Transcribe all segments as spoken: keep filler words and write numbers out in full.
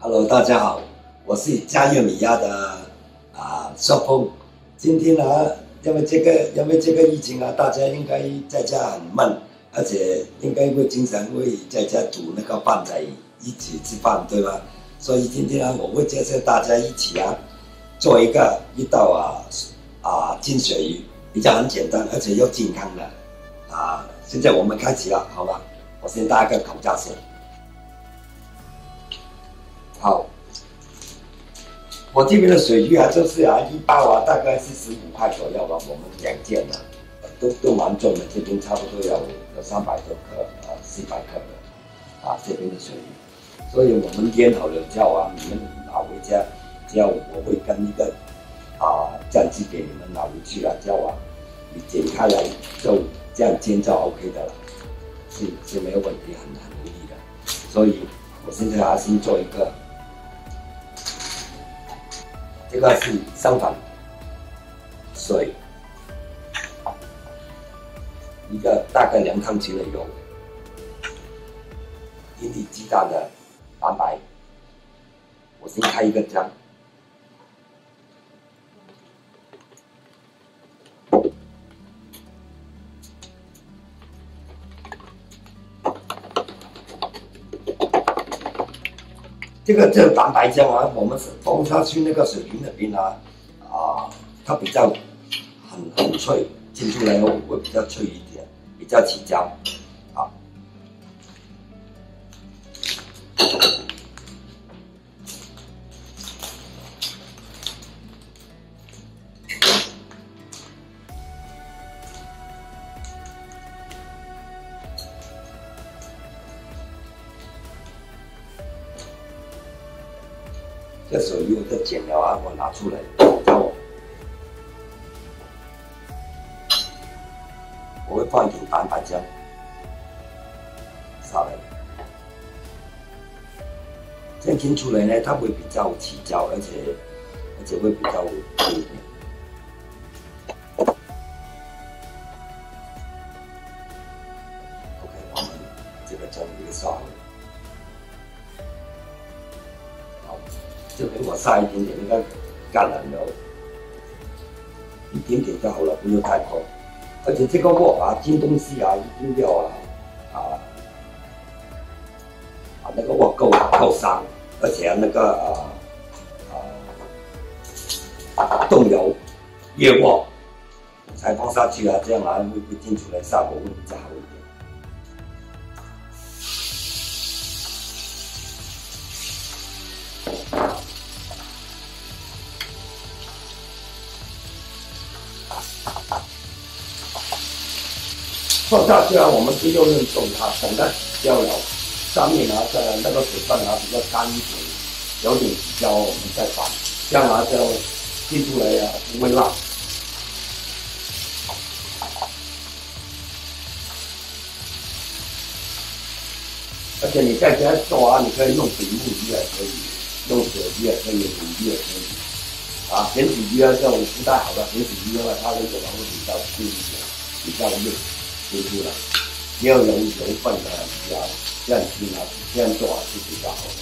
Hello， 大家好，我是嘉悦米亚的啊少峰。今天呢、啊，因为这个因为这个疫情啊，大家应该在家很闷，而且应该会经常会在家煮那个饭菜一起吃饭，对吧？所以今天呢、啊，我会介绍大家一起啊做一个一道啊啊金水鱼，比较很简单，而且又健康的。 啊，现在我们开始了，好吧？我先戴个口罩先。好，我这边的水鱼啊，就是啊，一包啊，大概是十五块左右吧。我们两件呢、啊，都都蛮重的，这边差不多有有三百多克啊，四百克的啊，这边的水鱼。所以我们腌好了之后啊，你们拿回家，之后我会跟一个啊酱汁给你们拿回去了，之后啊，你剪开来就。 这样煎就 OK 的了，是是没有问题，很很容易的。所以我现在啊，先做一个，这个是相反水，一个大概两汤匙的油，一粒鸡蛋的蛋白，我先开一个姜。 这个这蛋白酱啊，我们放下去那个水鱼那边啊，啊，它比较很很脆，煎出来会比较脆一点，比较起焦。好，这水鱼我都剪了啊，我拿出来，然后我会放一点蛋白酱下来，这样煎出来呢，它会比较起焦，而且而且会比较脆一点。 就给我撒一点点那个橄榄油，一点点就好了，不用太多。而且这个锅啊，煎东西啊，一定要啊啊啊那个锅够够深，而且那个啊啊冻油越过才放下去啊，这样啊会会煎出来效果会比较好一点。 放下去啊，我们就用重它，等它起焦了，上面啊再那个水分啊比较干一点，有点起焦我们再放，这样啊就煎出来啊不会烂。而且你在家做啊，你可以用扁肚鱼也可以，用水鱼也可以，鲈鱼也可以。啊，扁肚鱼啊就不太好了，扁肚鱼因为它那个肉比较硬一点，比较硬。 记住了，要有油分的鱼啊，这样吃啊，这样做啊是比较好的。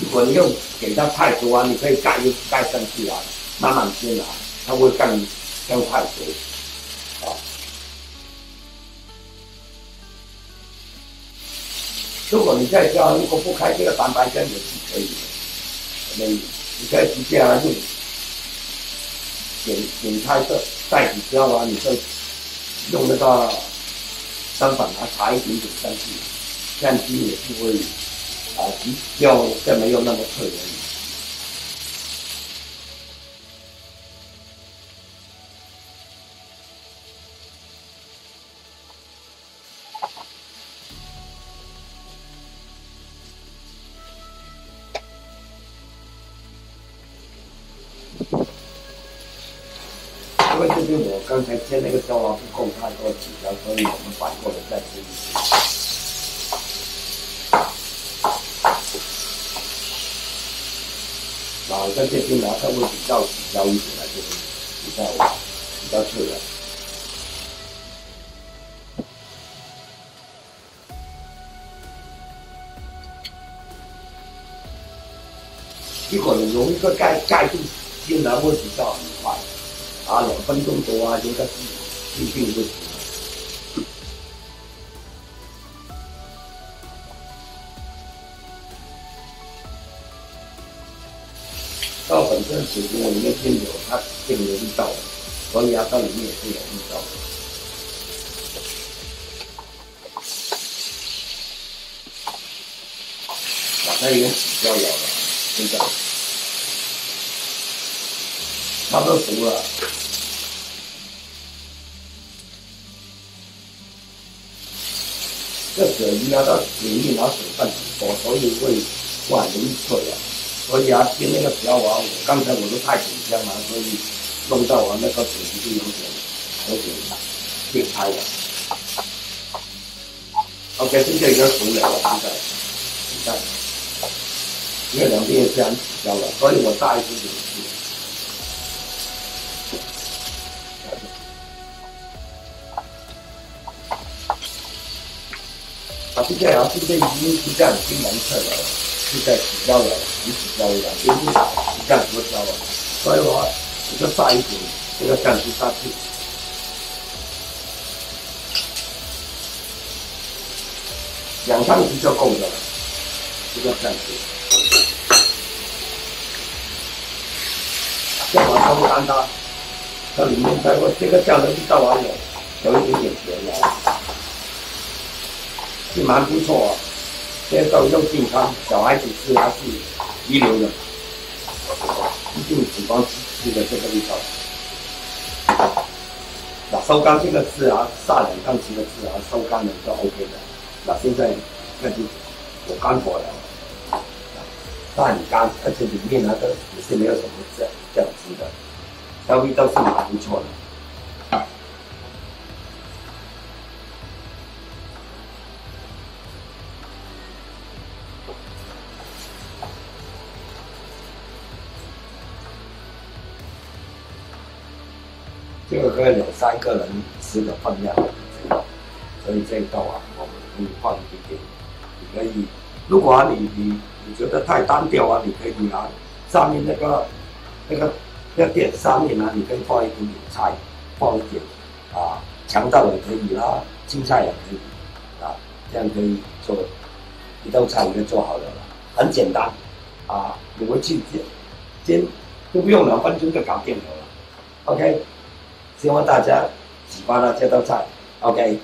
如果你又给它太多啊，你可以盖一盖上去啊，慢慢煎啊，它会更更快熟。啊，如果你在家如果不开这个蛋白酱也是可以的，那你可以直接啊用。 剪剪开这袋子之后啊，你就用那个砧板啊，插一点点上去，这样子也是会啊，比较再没有那么脆而已。因为这边我刚才煎那个椒啊不够太多几条，所以我们反过来再煎一次。老的这些呢，它会比较高一点，就是比较比较自然。 一会儿用一个盖盖住，竟然会比较很快，啊，两分钟多啊，应该是一定会。到本身水锅里面进有它这个味道，所以啊，到里面也是有味道。 那已经比较老了，现在差不多熟了。这水鱼啊，它里面拿水分很多，所以会不很容易脆啊。所以啊，煎那个小王，我刚才我都太紧张了，所以弄到我那个水鱼就有点有点裂开了。OK， 现在已经熟了，现在你看。 因为两边也是很焦的，所以我大一点点吃。啊，现在啊，现在已经鸡蛋已经完事了，现在起焦了，已经起焦了，就是鸡蛋多焦了，所以我我就大一点，这个酱汁下去。两汤匙就够了，这个酱汁。 酱啊，它会干它，它里面它会这个酱的味道啊有有一点点甜的，是蛮不错啊。这个又健康，小孩子吃还是一流的，一定喜欢吃的这个味道。那、啊、收干这个字啊，下两汤匙的字啊，收干了就 OK 的。那、啊、现在那就我干火了。 那很干，而且里面那个也是没有什么酱酱汁的，那味道是蛮不错的。这个可以有三个人吃的分量，所以这一道啊，我们可以放一点，你可以，如果啊你你。 你觉得太单调啊？你可以拿上面那个、那个、那点上面啊，你可以放一点点菜，放一点啊，强调也可以啦，青菜也可以啊，这样可以做一道菜，你就做好了啦，很简单啊，你回去煎，煎都不用两分钟就搞定了。OK， 希望大家喜欢了这道菜。OK。